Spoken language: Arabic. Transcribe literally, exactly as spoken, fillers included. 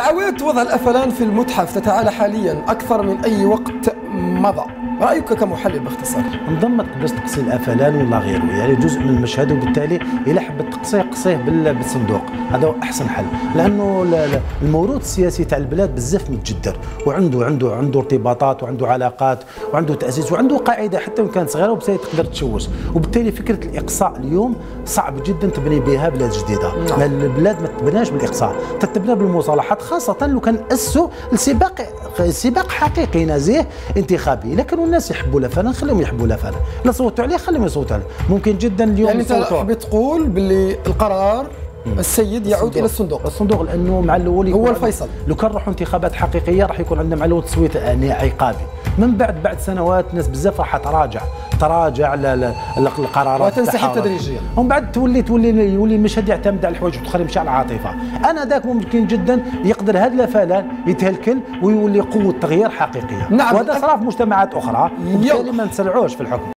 دعوات وضع الأفلان في المتحف تتعالى حاليا أكثر من أي وقت مضى، رأيك كمحلل باختصار؟ انضمت قبل تقصي الأفلان ولا غيره، يعني جزء من المشهد، وبالتالي إلا حبت تقصيه قصيه بالصندوق، هذا هو أحسن حل، لأنه الموروث السياسي تاع البلاد بزاف متجدر، وعنده عنده عنده ارتباطات وعنده علاقات وعنده تأسيس وعنده قاعدة حتى وإن كانت صغيرة وبالتالي تقدر تشوش، وبالتالي فكرة الإقصاء اليوم صعب جدا تبني بها بلاد جديدة، نعم. البلاد ما تبناش بالإقصاء، تتبنى بالمصالحات، خاصة لو كان أسسوا لسباق سباق حقيقي نزيه انتخابي، لكن الناس يحبوا الأفلان خليهم يحبوا الأفلان، لا صوتوا عليه خليهم يصوتوا عليه، ممكن جدا اليوم يعني انت تحب تقول باللي القرار السيد يعود الصندوق. الى الصندوق، الصندوق لانه مع الاول هو الفيصل، لو كان نروحوا انتخابات حقيقيه راح يكون عندنا مع الاول تصويت عقابي، من بعد بعد سنوات الناس بزاف راح تراجع تراجع القرارات وتنسحب تدريجيا، ومن بعد تولي تولي يولي المشهد يعتمد على الحوايج وتخرج مش على العاطفه، انا ذاك ممكن جدا يقدر هذا الأفلان يتهلكل ويولي قوه تغيير حقيقيه، نعم. وهذا صار في مجتمعات اخرى، وبالتالي ما نسرعوش في الحكم.